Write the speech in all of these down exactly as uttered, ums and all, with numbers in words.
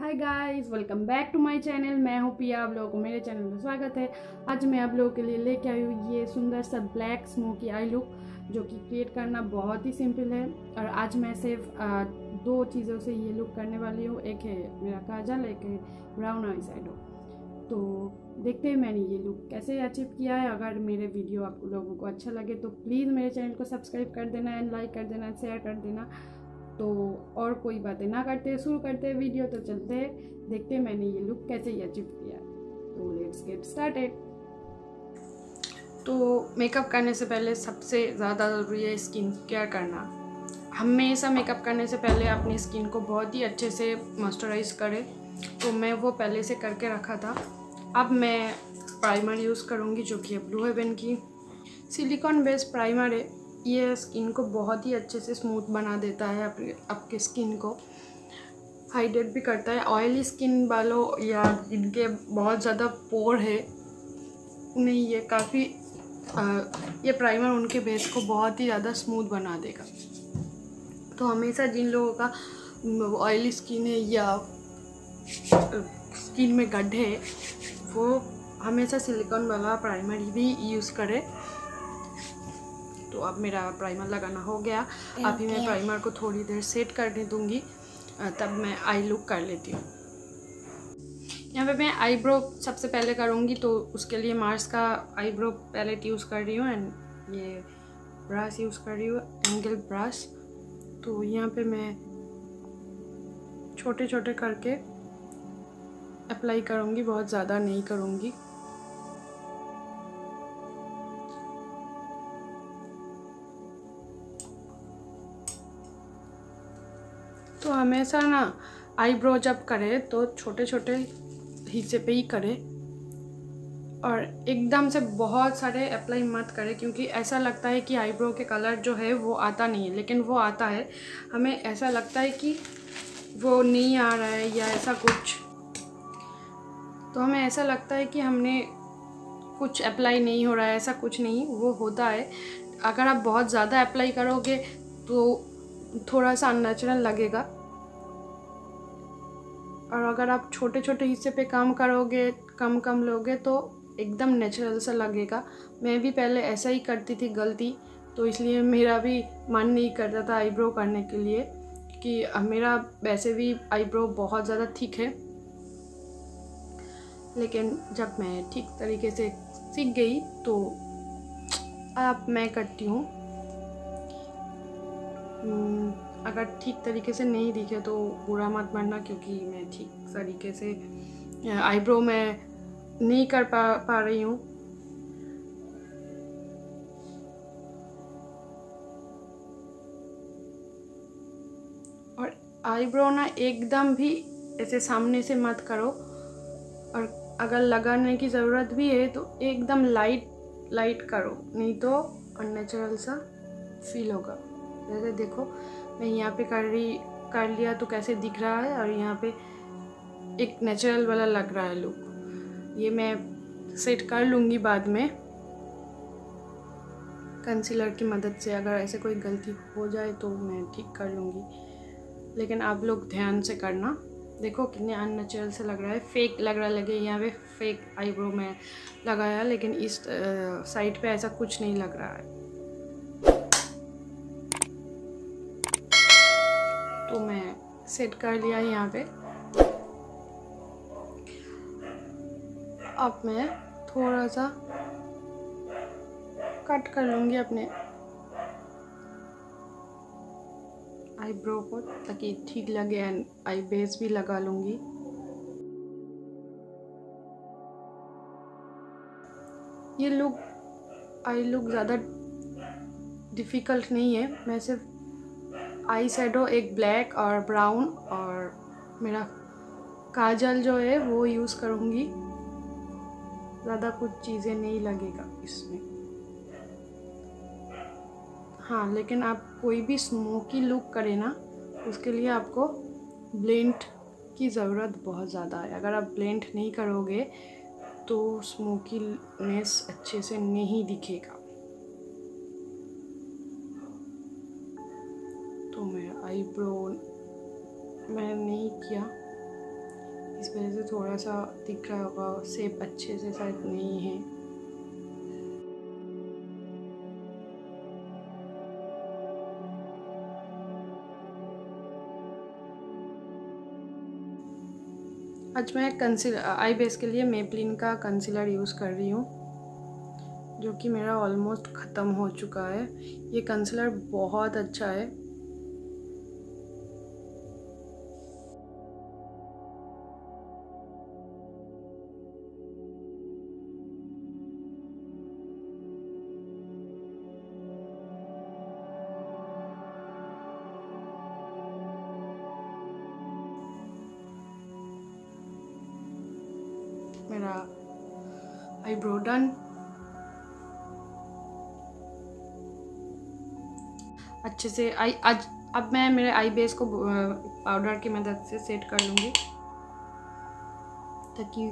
Hi guys, welcome back to my channel. मैं हूँ पिया, आप लोगों को मेरे चैनल में स्वागत है। आज मैं आप लोगों के लिए लेके आई हूँ ये सुंदर सा ब्लैक स्मोकी आई लुक, जो कि क्रिएट करना बहुत ही सिंपल है। और आज मैं सिर्फ आ, दो चीज़ों से ये लुक करने वाली हूँ। एक है मेरा काजल, एक है ब्राउन आई शैडो। तो देखते हैं मैंने ये लुक कैसे अचीव किया है। अगर मेरे वीडियो आप लोगों को अच्छा लगे तो प्लीज़ मेरे चैनल को सब्सक्राइब कर देना, एंड लाइक कर देना, शेयर कर देना। तो और कोई बातें ना करते शुरू करते हैं वीडियो। तो चलते हैं, देखते हैं मैंने ये लुक कैसे अचीव किया। तो लेट्स गेट स्टार्टेड। तो मेकअप करने से पहले सबसे ज़्यादा ज़रूरी है स्किन केयर करना। हमेशा मेकअप करने से पहले अपनी स्किन को बहुत ही अच्छे से मॉइस्चराइज करें। तो मैं वो पहले से करके रखा था। अब मैं प्राइमर यूज़ करूँगी, जो कि ब्लू हेवन की सिलिकॉन बेस्ड प्राइमर है। ये स्किन को बहुत ही अच्छे से स्मूथ बना देता है, आपके आपके स्किन को हाइड्रेट भी करता है। ऑयली स्किन वालों या जिनके बहुत ज़्यादा पोर है, उन्हें ये काफ़ी ये प्राइमर उनके बेस को बहुत ही ज़्यादा स्मूथ बना देगा। तो हमेशा जिन लोगों का ऑयली स्किन है या स्किन में गड्ढे है, वो हमेशा सिलिकॉन वाला प्राइमर भी यूज़ करें। तो अब मेरा प्राइमर लगाना हो गया। अभी मैं प्राइमर को थोड़ी देर सेट करने दूंगी, तब मैं आई लुक कर लेती हूँ। यहाँ पे मैं आईब्रो सबसे पहले करूँगी, तो उसके लिए मार्स का आईब्रो पैलेट यूज़ कर रही हूँ, एंड ये ब्रश यूज़ कर रही हूँ, एंगल ब्रश। तो यहाँ पे मैं छोटे छोटे करके अप्लाई करूँगी, बहुत ज़्यादा नहीं करूँगी। तो हमेशा ना आईब्रो जब करें तो छोटे छोटे हिस्से पे ही करें, और एकदम से बहुत सारे अप्लाई मत करें, क्योंकि ऐसा लगता है कि आईब्रो के कलर जो है वो आता नहीं है, लेकिन वो आता है। हमें ऐसा लगता है कि वो नहीं आ रहा है या ऐसा कुछ, तो हमें ऐसा लगता है कि हमने कुछ अप्लाई नहीं हो रहा है, ऐसा कुछ नहीं, वो होता है। अगर आप बहुत ज़्यादा अप्लाई करोगे तो थोड़ा सा अननेचुरल लगेगा, और अगर आप छोटे छोटे हिस्से पे काम करोगे, कम कम लोगे, तो एकदम नेचुरल सा लगेगा। मैं भी पहले ऐसा ही करती थी गलती, तो इसलिए मेरा भी मन नहीं करता था आईब्रो करने के लिए, कि मेरा वैसे भी आईब्रो बहुत ज़्यादा थिक है। लेकिन जब मैं ठीक तरीके से सीख गई तो अब मैं करती हूँ। अगर ठीक तरीके से नहीं दिखे तो बुरा मत मानना, क्योंकि मैं ठीक तरीके से आईब्रो में नहीं कर पा पा रही हूँ। और आईब्रो ना एकदम भी ऐसे सामने से मत करो, और अगर लगाने की ज़रूरत भी है तो एकदम लाइट लाइट करो, नहीं तो अननेचुरल सा फील होगा। जैसे देखो, मैं यहाँ पे कर रही कर लिया तो कैसे दिख रहा है, और यहाँ पे एक नेचुरल वाला लग रहा है लुक। ये मैं सेट कर लूँगी बाद में कंसीलर की मदद से, अगर ऐसे कोई गलती हो जाए तो मैं ठीक कर लूँगी, लेकिन आप लोग ध्यान से करना। देखो कितने अननेचुरल से लग रहा है, फेक लग रहा लगे। यहाँ पे फेक आईब्रो में लगाया, लेकिन इस साइड पे ऐसा कुछ नहीं लग रहा है। तो मैं सेट कर लिया यहाँ पे। अब मैं थोड़ा सा कट कर लूँगी अपने आईब्रो को, ताकि ठीक लगे, एंड आई बेस भी लगा लूँगी। ये लुक आई लुक ज़्यादा डिफ़िकल्ट नहीं है। मैं सिर्फ आई शैडो, एक ब्लैक और ब्राउन, और मेरा काजल जो है वो यूज़ करूँगी। ज़्यादा कुछ चीज़ें नहीं लगेगा इसमें। हाँ, लेकिन आप कोई भी स्मोकी लुक करें ना, उसके लिए आपको ब्लेंड की ज़रूरत बहुत ज़्यादा है। अगर आप ब्लेंड नहीं करोगे तो स्मोकीनेस अच्छे से नहीं दिखेगा। तो मैं आईब्रो मैंने नहीं किया, इस वजह से थोड़ा सा दिख रहा होगा, शेप अच्छे से शायद नहीं है। आज मैं कंसीलर आई बेस के लिए मेपलिन का कंसीलर यूज़ कर रही हूँ, जो कि मेरा ऑलमोस्ट ख़त्म हो चुका है। ये कंसीलर बहुत अच्छा है। मेरा आईब्रो डन। अच्छे से आई आज अब मैं मेरे आई बेस को पाउडर की मदद से सेट कर लूँगी ताकि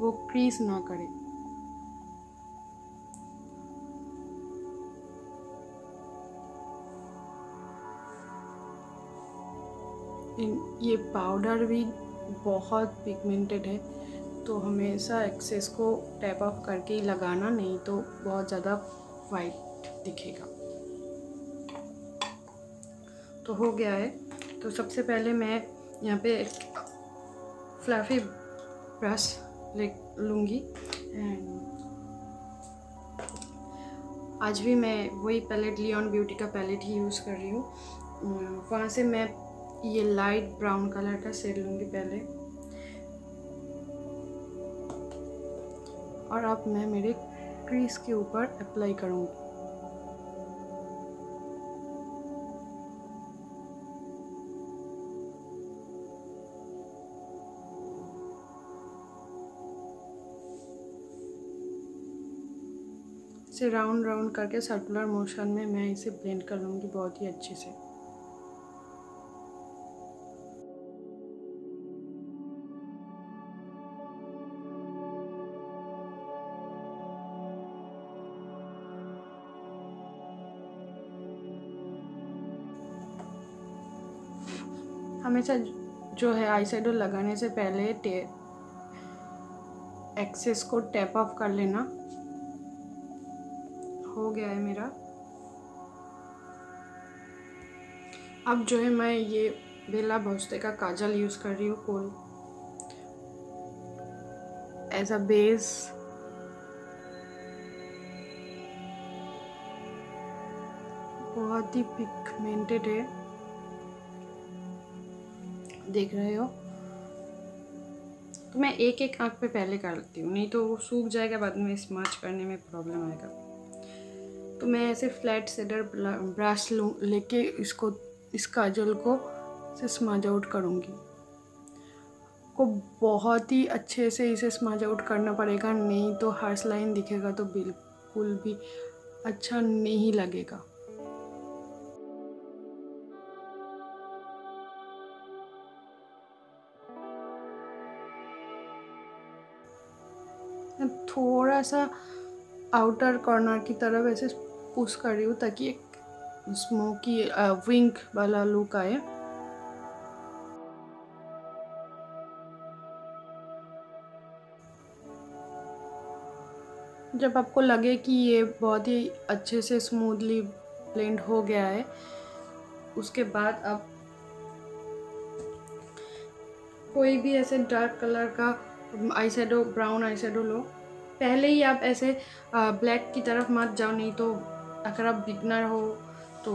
वो क्रीज ना करे। ये पाउडर भी बहुत पिगमेंटेड है, तो हमेशा एक्सेस को टैप ऑफ करके ही लगाना, नहीं तो बहुत ज़्यादा वाइट दिखेगा। तो हो गया है। तो सबसे पहले मैं यहाँ पे एक फ्लफी ब्रश ले लूँगी। आज भी मैं वही पैलेट लियोन ब्यूटी का पैलेट ही यूज़ कर रही हूँ। वहाँ से मैं ये लाइट ब्राउन कलर का शेड लूँगी पहले, और अब मैं मेरे क्रीज के ऊपर अप्लाई करूँगी। इसे राउंड राउंड करके सर्कुलर मोशन में मैं इसे ब्लेंड कर लूँगी बहुत ही अच्छे से। हमेशा जो है आई शेडो लगाने से पहले एक्सेस को टैप ऑफ कर लेना। हो गया है मेरा। अब जो है मैं ये बेला भोस्ते का काजल यूज़ कर रही हूँ कोल एज अ बेस। बहुत ही पिगमेंटेड है, देख रहे हो। तो मैं एक एक आँख पे पहले करती हूँ, नहीं तो वो सूख जाएगा, बाद में स्मच करने में प्रॉब्लम आएगा। तो मैं ऐसे फ्लैट शेडर ब्रश लूँ लेके इसको इस काजल को से स्मज आउट करूँगी। को बहुत ही अच्छे से इसे स्मज आउट करना पड़ेगा, नहीं तो हार्श लाइन दिखेगा तो बिल्कुल भी अच्छा नहीं लगेगा। थोड़ा सा आउटर कॉर्नर की तरफ ऐसे पुश कर रही हूँ ताकि एक स्मोकी विंग वाला लुक आए। जब आपको लगे कि ये बहुत ही अच्छे से स्मूथली ब्लेंड हो गया है, उसके बाद आप कोई भी ऐसे डार्क कलर का eye shadow brown eye shadow लो। पहले ही आप ऐसे ब्लैक की तरफ मत जाओ, नहीं तो अगर आप बिगनर हो तो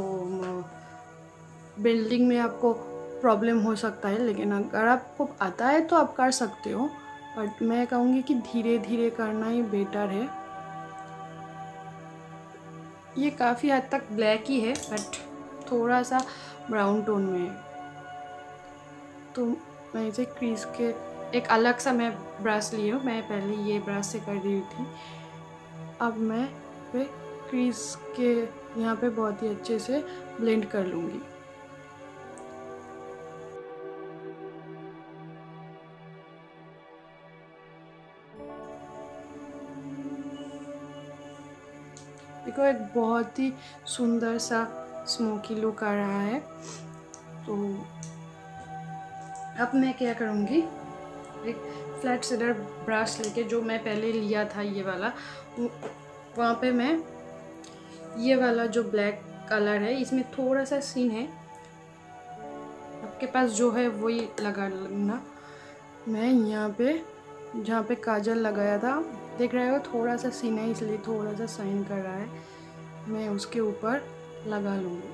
बिल्डिंग में आपको प्रॉब्लम हो सकता है। लेकिन अगर आपको आता है तो आप कर सकते हो, बट मैं कहूँगी कि धीरे धीरे करना ही बेटर है। ये काफ़ी हद तक ब्लैक ही है बट थोड़ा सा ब्राउन टोन में है। तो मैं इसे क्रीज के एक अलग सा मैं ब्रश ली हूँ, मैं पहले ये ब्रश से कर रही थी। अब मैं पे क्रीज के यहाँ पे बहुत ही अच्छे से ब्लेंड कर लूँगी। देखो, एक बहुत ही सुंदर सा स्मोकी लुक आ रहा है। तो अब मैं क्या करूँगी, एक फ्लैट सिलर ब्रश लेके, जो मैं पहले लिया था ये वाला, वहाँ पे मैं ये वाला जो ब्लैक कलर है इसमें थोड़ा सा सीन है, आपके पास जो है वही लगा लेना। मैं यहाँ पे जहाँ पे काजल लगाया था, देख रहे हो थोड़ा सा सीन है, इसलिए थोड़ा सा साइन कर रहा है, मैं उसके ऊपर लगा लूँगी।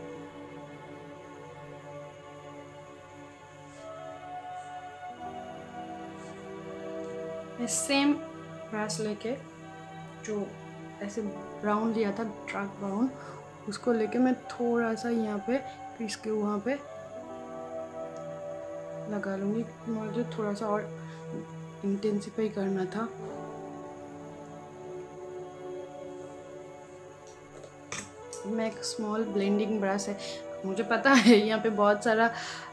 मैं सेम ब्रश लेके जो ऐसे ब्राउन लिया था, डार्क ब्राउन, उसको लेके मैं थोड़ा सा यहाँ पे क्रीज के वहाँ पे लगा लूँगी, मुझे थोड़ा सा और इंटेंसिफाई करना था। मैं एक स्मॉल ब्लेंडिंग ब्रश है, मुझे पता है यहाँ पे बहुत सारा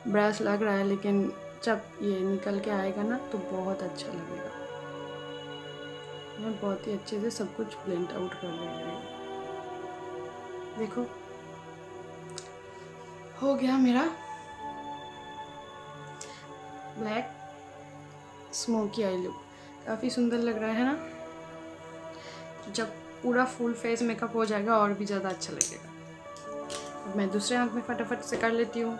ब्रश लग रहा है, लेकिन जब ये निकल के आएगा ना तो बहुत अच्छा लगेगा। मैं बहुत ही अच्छे से सब कुछ ब्लेंड आउट कर रही हूँ। देखो हो गया मेरा ब्लैक स्मोकी आई लुक, काफ़ी सुंदर लग रहा है ना। जब पूरा फुल फेस मेकअप हो जाएगा और भी ज़्यादा अच्छा लगेगा। अब मैं दूसरे आँख में फटाफट से कर लेती हूँ।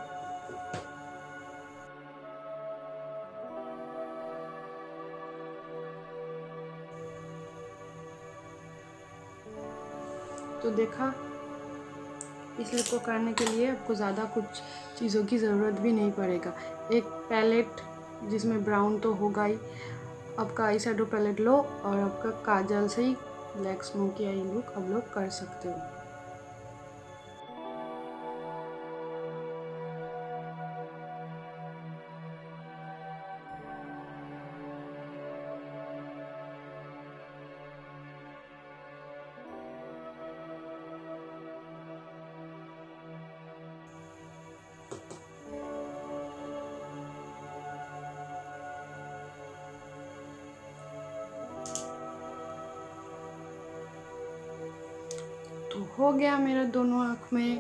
तो देखा, इस लुक को करने के लिए आपको ज़्यादा कुछ चीज़ों की ज़रूरत भी नहीं पड़ेगा। एक पैलेट जिसमें ब्राउन तो होगा ही, आपका आई शेडो पैलेट लो और आपका काजल से ही ब्लैक स्मोकी आई लुक आप लोग कर सकते हो। हो गया मेरा दोनों आँख में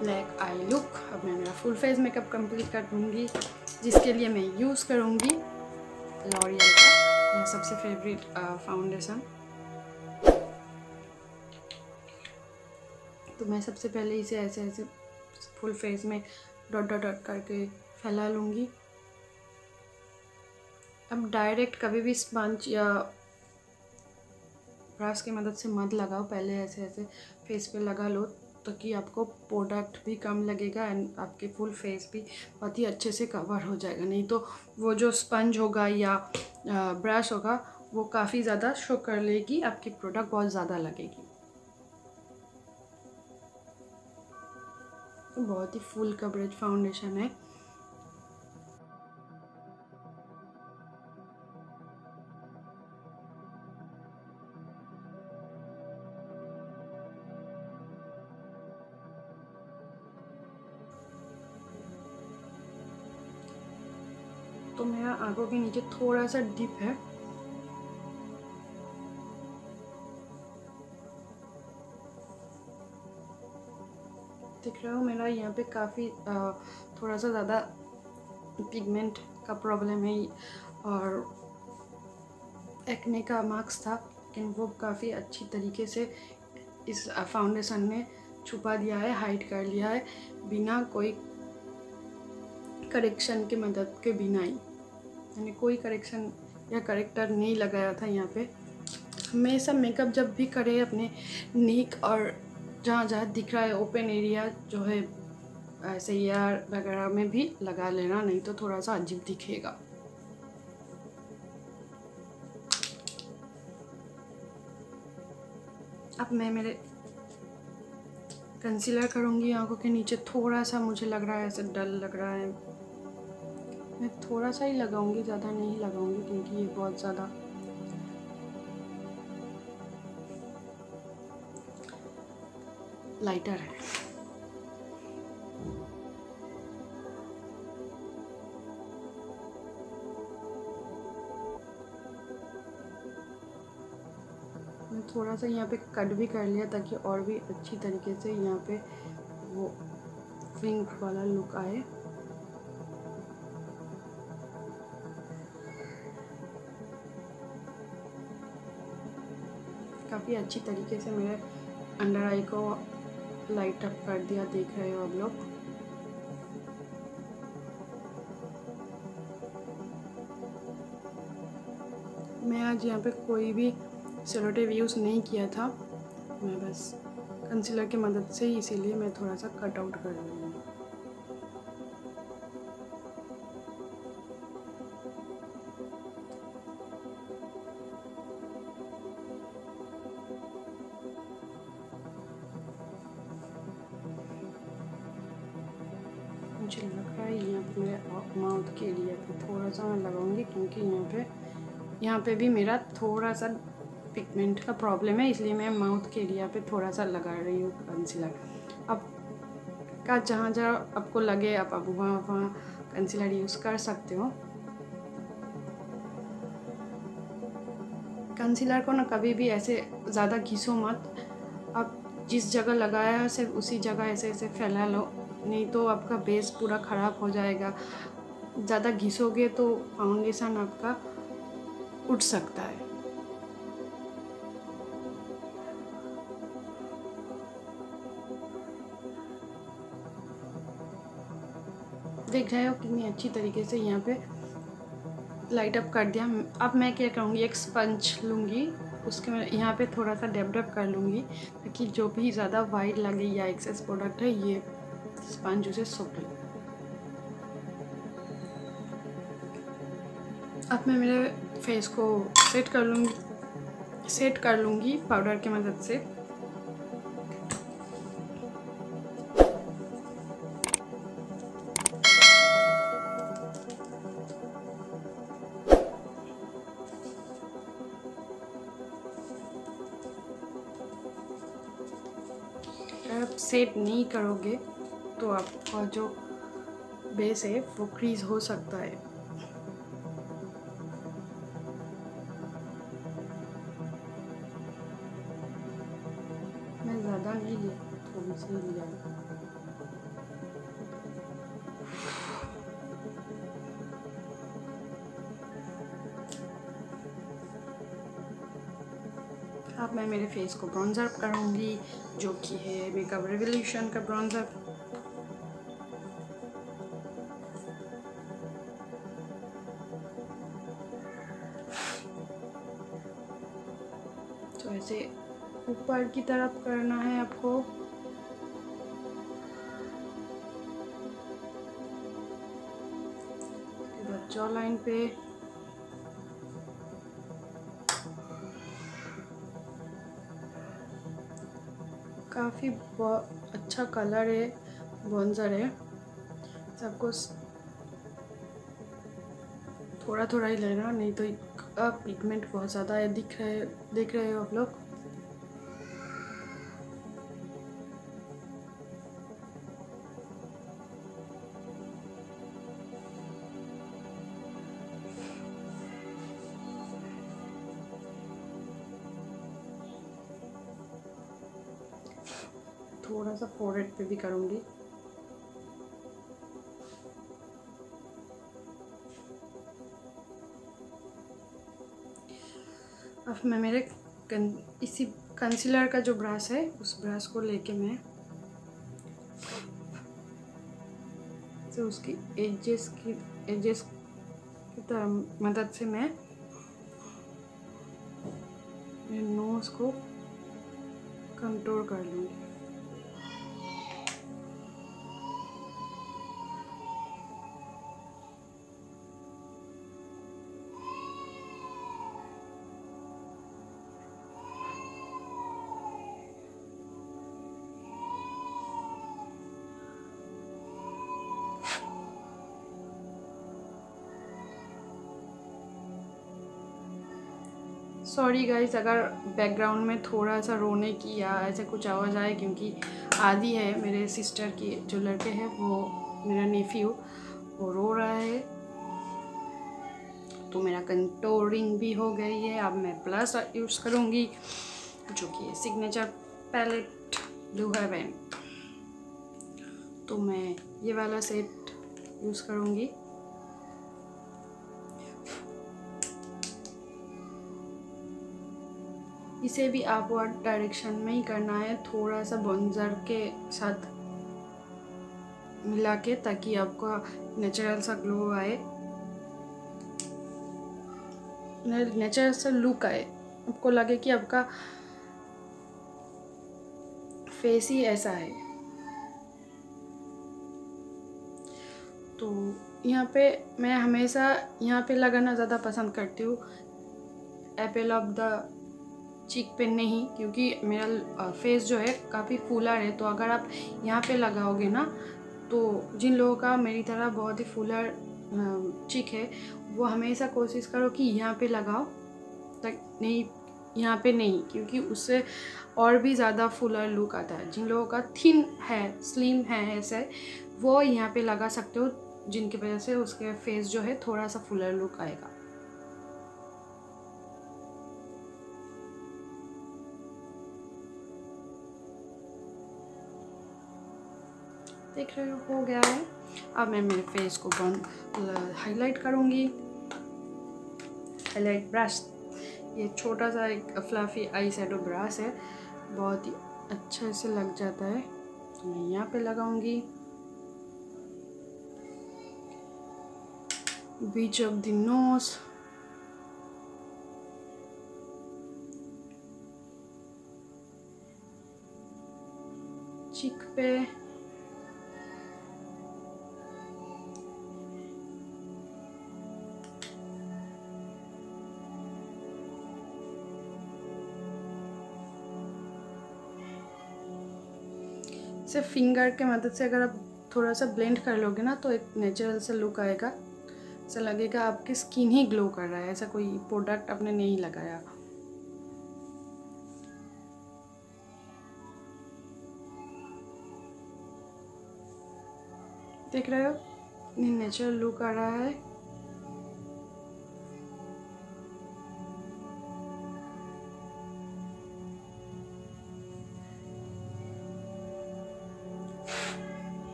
ब्लैक आई लुक। अब मैं मेरा फुल फेस मेकअप कंप्लीट कर दूँगी, जिसके लिए मैं यूज़ करूँगी लॉरियल का मेरा सबसे फेवरेट फाउंडेशन। तो मैं सबसे पहले इसे ऐसे ऐसे फुल फेस में डॉट डॉट डॉट करके फैला लूँगी। अब डायरेक्ट कभी भी स्पंज या ब्रश की मदद से मत लगाओ, पहले ऐसे ऐसे फेस पे लगा लो, ताकि आपको प्रोडक्ट भी कम लगेगा एंड आपके फुल फेस भी बहुत ही अच्छे से कवर हो जाएगा। नहीं तो वो जो स्पंज होगा या ब्रश होगा वो काफ़ी ज़्यादा शो कर लेगी, आपकी प्रोडक्ट बहुत ज़्यादा लगेगी। तो बहुत ही फुल कवरेज फाउंडेशन है। तो मेरा आंखों के नीचे थोड़ा सा डिप है, देख रहे हो। मेरा यहाँ पे काफ़ी थोड़ा सा ज़्यादा पिगमेंट का प्रॉब्लम है और एक्ने का मार्क्स था, लेकिन वो काफ़ी अच्छी तरीके से इस फाउंडेशन ने छुपा दिया है, हाइड कर लिया है, बिना कोई करेक्शन की मदद के, बिना ही, मैंने कोई करेक्शन या करेक्टर नहीं लगाया था यहाँ पे। हमेशा मेकअप जब भी करें अपने नीक और जहाँ जहाँ दिख रहा है ओपन एरिया जो है ऐसे यार वगैरह में भी लगा लेना, नहीं तो थोड़ा सा अजीब दिखेगा। अब मैं मेरे कंसीलर करूँगी आँखों के नीचे, थोड़ा सा मुझे लग रहा है ऐसे डल लग रहा है, मैं थोड़ा सा ही लगाऊंगी, ज़्यादा नहीं लगाऊंगी, क्योंकि ये बहुत ज़्यादा। लाइटर है, मैं थोड़ा सा यहाँ पे कट भी कर लिया ताकि और भी अच्छी तरीके से यहाँ पे वो पिंक वाला लुक आए। काफ़ी अच्छी तरीके से मेरे अंडर आई को लाइट अप कर दिया, देख रहे हो आप लोग। मैं आज यहाँ पे कोई भी सेलो टेप यूज़ नहीं किया था, मैं बस कंसीलर की मदद से ही, इसीलिए मैं थोड़ा सा कट आउट कर रही हूँ। मुझे लग रहा है यहाँ पे मेरे माउथ के लिए थोड़ा सा मैं लगाऊंगी, क्योंकि यहाँ पे यहाँ पे भी मेरा थोड़ा सा पिगमेंट का प्रॉब्लम है, इसलिए मैं माउथ के एरिया पे थोड़ा सा लगा रही हूँ कंसीलर। अब का जहाँ जहाँ आपको लगे आप अब वहाँ वहाँ कंसीलर यूज़ कर सकते हो। कंसीलर को ना कभी भी ऐसे ज़्यादा घिसो मत, आप जिस जगह लगाया है सिर्फ उसी जगह ऐसे ऐसे फैला लो, नहीं तो आपका बेस पूरा ख़राब हो जाएगा। ज़्यादा घिसोगे तो फाउंडेशन आपका उठ सकता है। देख रहे हो कितनी अच्छी तरीके से यहाँ पे लाइट अप कर दिया। अब मैं क्या करूँगी, एक स्पंज लूँगी, उसके मैं यहाँ पे थोड़ा सा डैब डैब कर लूँगी, ताकि जो भी ज़्यादा वाइड लगे या एक्सेस प्रोडक्ट है ये स्पंज उसे सोख ले। अब मैं मेरे फेस को सेट कर लूँगी सेट कर लूँगी पाउडर की मदद से। अगर आप सेट नहीं करोगे तो आपका जो बेस है वो क्रीज हो सकता है। मैं ज़्यादा नहीं ली, थोड़ी सी लिया। अब मैं मेरे फेस को ब्रॉन्जर करूँगी, जो कि है मेकअप रेवोल्यूशन का ब्रॉन्जर। ऐसे ऊपर की तरफ करना है आपको। जॉ लाइन पे काफ़ी अच्छा कलर है, ब्रोंजर है, सबको थोड़ा थोड़ा ही लेना, नहीं तो अब पिगमेंट बहुत ज़्यादा है। दिख रहे देख रहे हो आप लोग। थोड़ा सा फोरहेड पे भी करूँगी। अब मैं मेरे इसी कंसीलर का जो ब्रश है उस ब्रश को लेके मैं तो उसकी एजेस की एजेस की तरह मदद से मैं मेरे नोज़ को कंट्रोल कर लूँगी। सॉरी गाइस अगर बैकग्राउंड में थोड़ा सा रोने की या ऐसे कुछ आवाज़ आए, क्योंकि आदि है मेरे सिस्टर की जो लड़के हैं, वो मेरा नेफ्यू वो रो रहा है। तो मेरा कंटोरिंग भी हो गई है। अब मैं प्लस यूज़ करूँगी, जो कि सिग्नेचर पैलेट ब्लू हेवन, तो मैं ये वाला सेट यूज़ करूँगी। इसे भी अपवर्ड डायरेक्शन में ही करना है, थोड़ा सा बॉन्जर के साथ मिला के, ताकि आपका नेचुरल सा ग्लो आए, नेचुरल सा लुक आए, आपको लगे कि आपका फेस ही ऐसा है। तो यहाँ पे मैं हमेशा यहाँ पे लगाना ज़्यादा पसंद करती हूँ, एपल ऑफ द चीक पे नहीं, क्योंकि मेरा फेस जो है काफ़ी फूला है, तो अगर आप यहाँ पे लगाओगे ना, तो जिन लोगों का मेरी तरह बहुत ही फूलर चीक है, वो हमेशा कोशिश करो कि यहाँ पे लगाओ, तक नहीं यहाँ पे नहीं, क्योंकि उससे और भी ज़्यादा फूलर लुक आता है। जिन लोगों का थिन है, स्लिम है ऐसे, वो यहाँ पे लगा सकते हो, जिनकी वजह से उसके फेस जो है थोड़ा सा फूलर लुक आएगा। देख रहे हो, हो गया है। अब मैं मेरे फेस को बन हाईलाइट करूँगी, हाईलाइट ब्रश, ये छोटा सा एक फ्लफी आई शेडो ब्रश है, बहुत ही अच्छे से लग जाता है, तो मैं यहाँ पे लगाऊंगी। बीच ऑफ द नोज, चीक पे, सिर्फ फिंगर के मदद से अगर आप थोड़ा सा ब्लेंड कर लोगे ना, तो एक नेचुरल सा लुक आएगा, ऐसा लगेगा आपकी स्किन ही ग्लो कर रहा है, ऐसा कोई प्रोडक्ट आपने नहीं लगाया। देख रहे हो, ये नेचुरल लुक आ रहा है।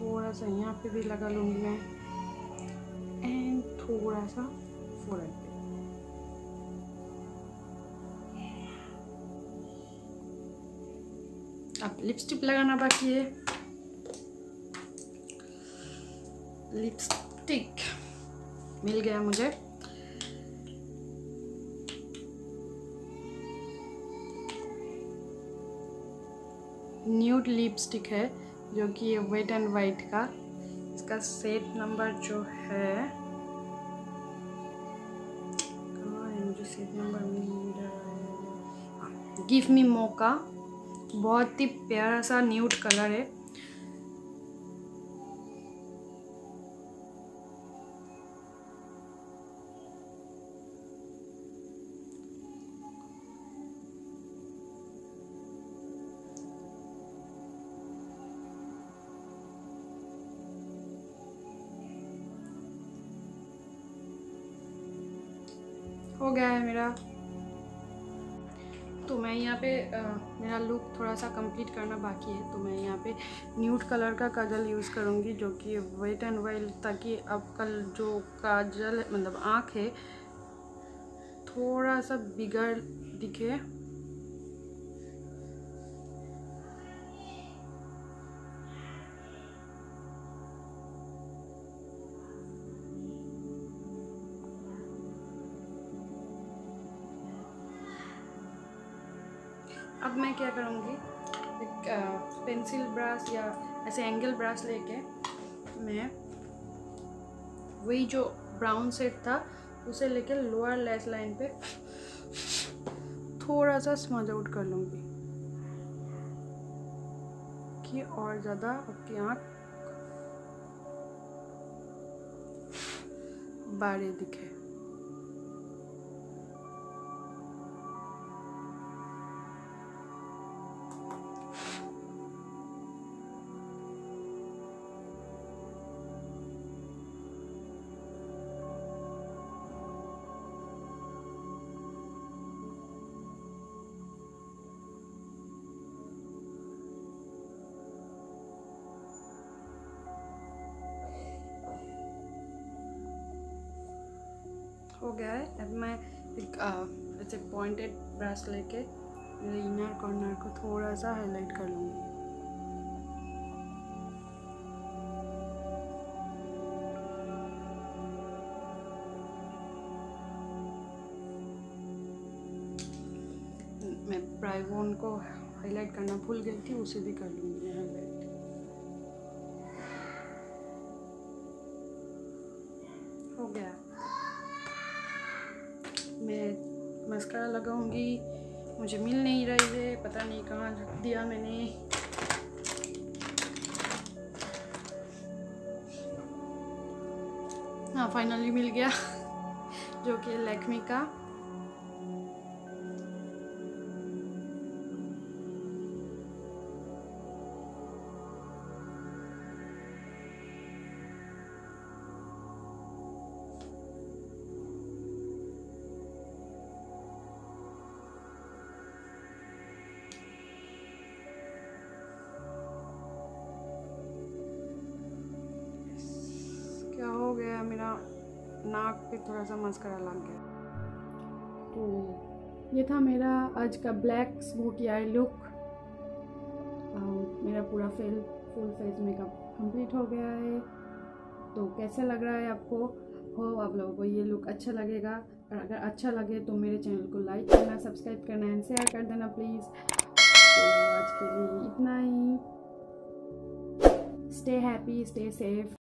थोड़ा सा यहाँ पे भी लगा लूँगी मैं, एंड थोड़ा सा फोरहेड पे। अब लिपस्टिक लगाना बाकी है। लिपस्टिक मिल गया मुझे, न्यूड लिपस्टिक है, जो कि ये वेट एंड वाइट का, इसका सेट नंबर जो है, कहाँ है, मुझे सेट नंबर मिल रहा है, गिव मी मौका, बहुत ही प्यारा सा न्यूड कलर है। हो गया है मेरा, तो मैं यहाँ पे आ, मेरा लुक थोड़ा सा कंप्लीट करना बाकी है, तो मैं यहाँ पे न्यूड कलर का काजल यूज़ करूँगी, जो कि वाइट एंड वाइट, ताकि आपका जो काजल मतलब आँख है थोड़ा सा बिगड़ दिखे। अब मैं क्या करूँगी, एक पेंसिल ब्रश या ऐसे एंगल ब्रश लेके मैं वही जो ब्राउन शेड था उसे लेके लोअर लैश लाइन पे थोड़ा सा स्मज आउट कर लूँगी, कि और ज़्यादा आपकी आँख बाहरी दिखे। हो गया है। अब मैं एक ऐसे पॉइंटेड ब्रश लेके मेरे इनर कॉर्नर को थोड़ा सा हाईलाइट कर लूँगी। मैं प्राइवोन को हाईलाइट करना भूल गई थी, उसे भी कर लूँगी हाईलाइट। हो गया। मैं मस्कारा लगाऊंगी, मुझे मिल नहीं रही है, पता नहीं कहाँ रख दिया मैंने। हाँ, फाइनली मिल गया जो कि लैक्मे का। मेरा नाक पे थोड़ा सा मस्करा लग गया। तो ये था मेरा आज का ब्लैक स्मोकी आई लुक। आ, मेरा पूरा full full face makeup complete हो गया है। तो कैसा लग रहा है आपको? हो आप लोगों को ये लुक अच्छा लगेगा। और अगर अच्छा लगे तो मेरे चैनल को लाइक करना, सब्सक्राइब करना एंड शेयर कर देना प्लीज़। तो आज के लिए इतना ही। Stay happy, stay safe.